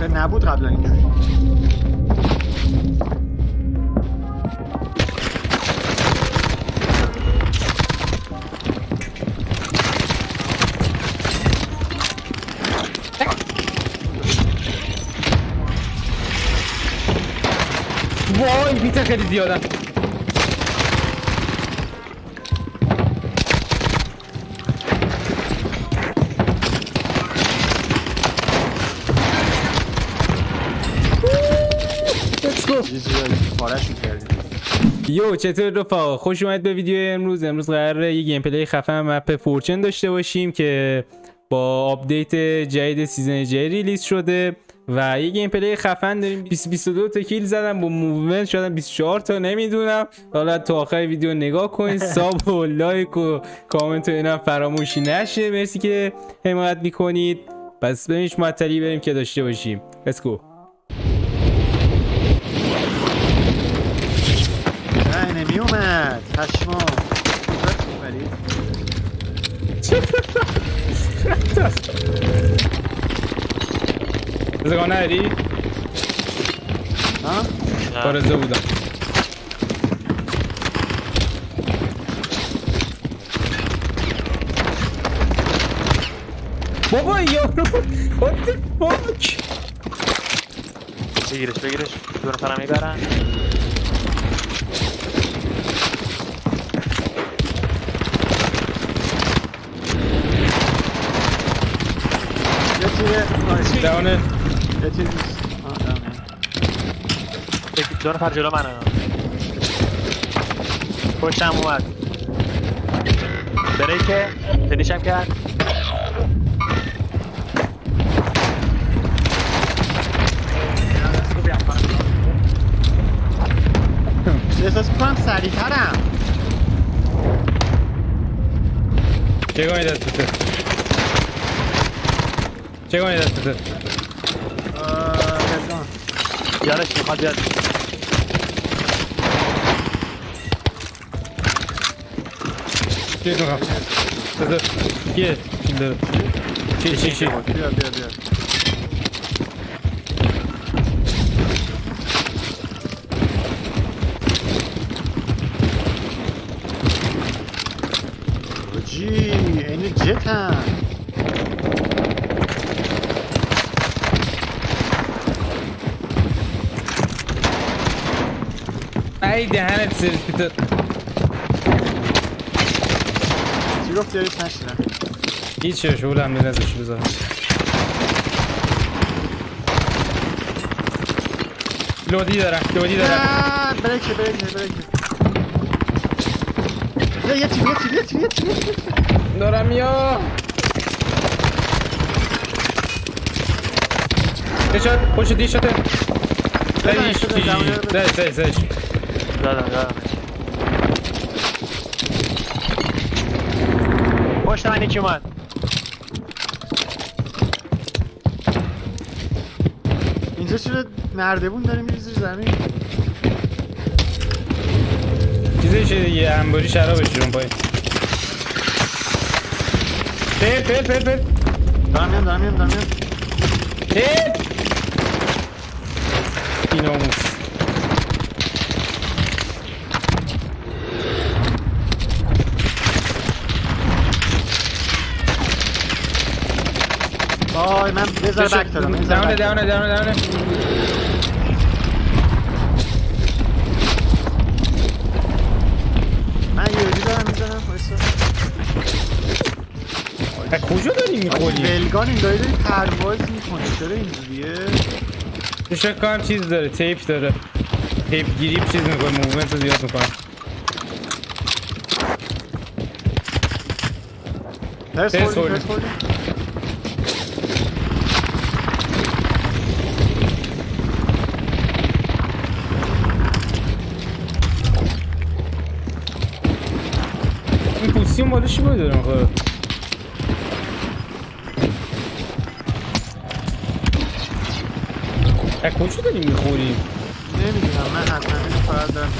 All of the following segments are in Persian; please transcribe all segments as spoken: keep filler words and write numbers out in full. آخر نبود قبلا اینجوری. وای بیت خیلی زیاده. یو چطور رفقا، خوش اومد به ویدیو امروز. امروز قراره یه گیم پلی خفن مپ فورچن داشته باشیم که با آپدیت جدید سیزن جدید ریلیز شده و یه گیم پلی خفن داریم. بیست بیست و دو تا کیل زدم با موومنت، شدم بیست و چهار تا، نمیدونم. حالا تا آخر ویدیو نگاه کنید، ساب و لایک و کامنت و اینا فراموش نشه. مرسی که حمایت میکنید. پس بریم یه معطلی بریم که داشته باشیم. لتس گو. نمیومد پشمان رزگاه نداری؟ با رزه بودم بابا یارو. What the fuck؟ بگیرش بگیرش، دو نفر هم میبرن. Down it. It is not down it. دو نفر جلو منه. پشتم اومد. بریکه. فینیشم کرد. احساس می‌کنم سریع‌ترم. چگونه دستت؟ چه کنید دست بسید؟ یارش میخواد بیاد. چه کنید دست یه چی داره؟ چی چی چی؟ بیاد بیاد بیاد آجی، اینه جت هم ای دهنت سریس بیتر چی گفت یاریت نشیرم هیچ چیش اوله هم نزدش بذارم لودی دارم لودی دارم بریکه بریکه بریکه یه چی یه چی یه چی دارم یا دی شد پشت دی شده دی شد دی شد دی شد دادم دادم پشت من یکی اومد اینجا چرا نردبون داره میریزه زمین چیزی چه یه انباری شرابش جون پایین پل پل پل پل دارم میام دارم میام دارم میام پل این آموز آی من بذار بک دارم دونه دونه دونه دونه من یوزی دارم میزنم خواهیستا کجا داری میخونی؟ ولگان این داری داری پرواز میکنی چرا اینجوریه؟ شکر کنم چیز داره تیپ داره تیپ گریپ چیز میکنه موومنت رو زیاد میکنه ترس خوردی ترس خوردی این بالا چی باید دارم خواهد یک کجا داریم میخوریم نمیدونم من حتما این فقط دارم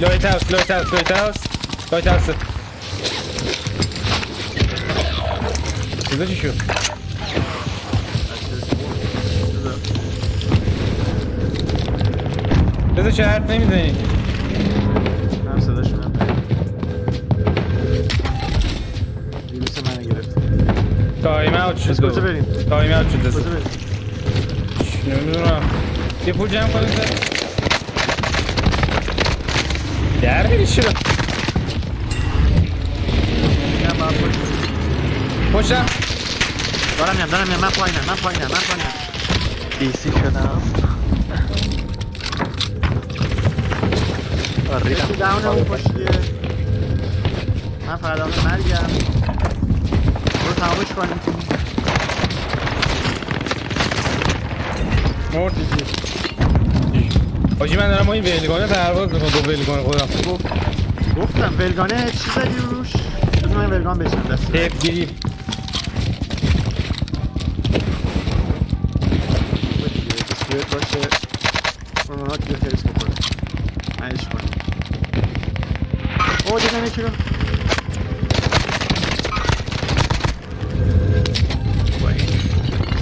لایت هاوس لایت هاوس لایت هاوس لایت هاوس چیزا چی شد؟ خودش حرف نمیزنی. من صداشو نمیزنم. ویروس منو گرفت. تایم اوت شد. کجا بریم؟ تایم اوت شد. کجا بریم؟ نمیدونم. یه پول جمع کنیم. در میری شد. میگم با پول. پوشا. دارم میام دارم میام من پایینم من پایینم من پایینم. بیسی شدم. آریدا داونم پشتیه من فردامه مرگم برو تمامش کنیم مرد دیگه حاجی من دارم این ویلگانه پرواز میکنم دو ویلگانه خودم گفتم ویلگانه چی زدی روش بزن من ویلگان بشم دست تیپ گیری باشه باشه اونها دیگه خیلیس بکنم عیش کنم اوه دیدم یکی رو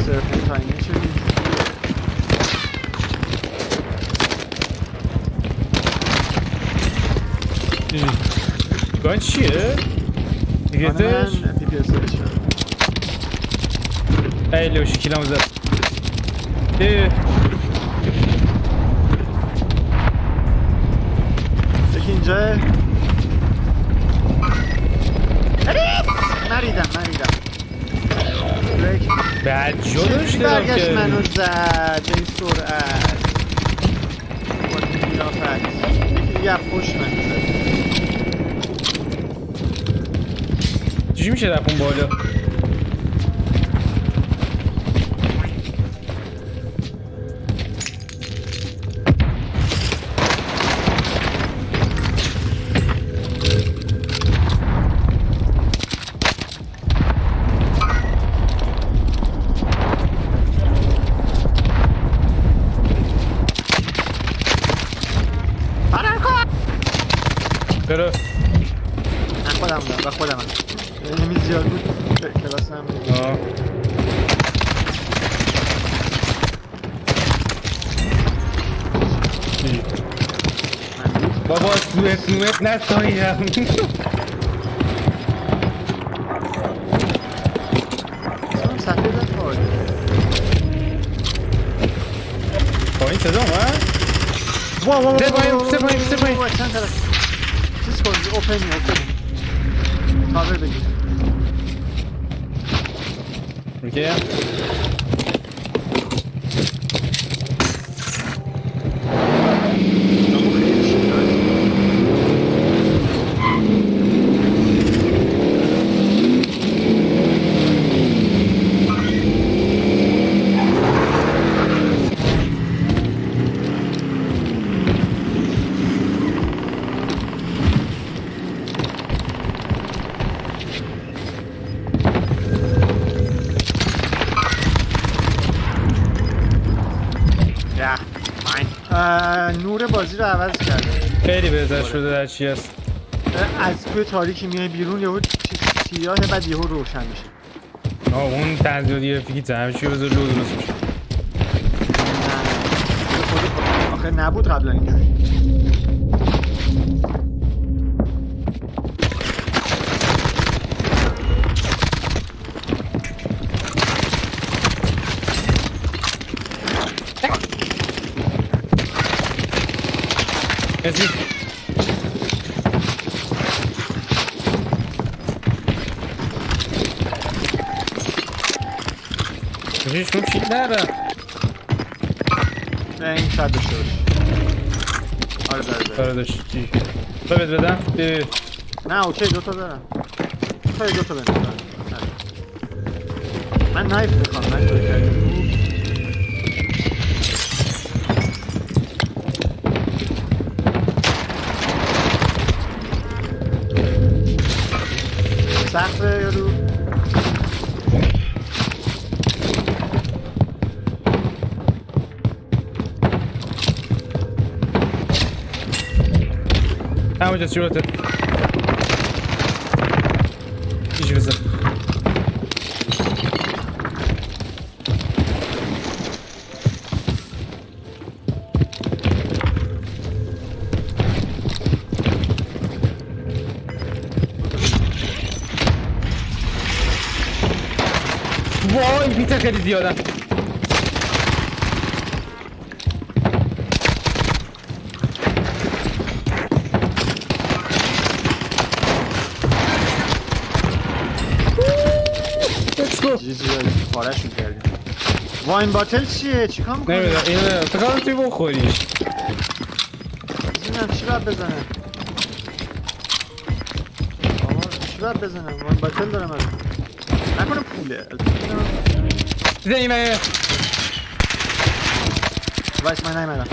سرپین تاینی شدی گاین چیه؟ دیگه دش؟ ای لوشی کلام زد ای چک اینجا مریدم مریدم بعد جدوش دارم که برگشت منو زد به این سرعت یکی دیگه خوش منو زد چیجی میشه در اون بالا That's so young. Someone's happy that boy. Points at all, huh? Whoa, whoa, whoa, whoa, step by him, step by him, step by him. Just go, open him, open him. Cover me. Okay. رو عوض کرده خیلی بهتر شده در چی هست از توی تاریکی میای بیرون یهو سیاه بعد یهو روشن میشه آه اون تنظیماتی رفیقیت همه چی بذار لو درست میشه آخه نبود قبلا اینجوری Gente, não tinha nada. É, enxado de choro. Olha, olha, olha. Sabe de verdade? Não, o que é de outra vez? O que é de outra vez? Mas knife, knife, knife. سخت یارو همونجا سیورته ایش بزن وای بیت خیلی زیادن. Let's go. پارهشون کردیم. واین باتل چیه؟ چیکار میکنی؟ نمیدونم اینو فکرم توی بخوری. بزنم چی باید بزنم؟ آما چی باید بزنم؟ واین باتل دارم الان. نکنم پوله بزن این مگه وایس من نایمدم.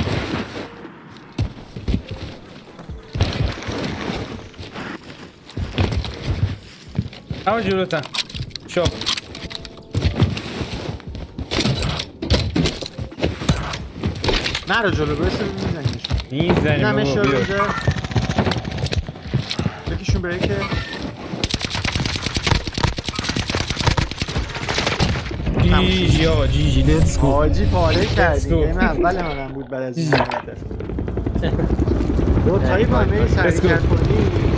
همه جلوتن شب نرو جلو برسه میزنیش میزنیم بابا بیار یکیشون بریکه جی جی آقا جی جی لیتس گو آجی پاره کردیم گیم اول منم بود بعد از این دو تایی با همه سرکر کنیم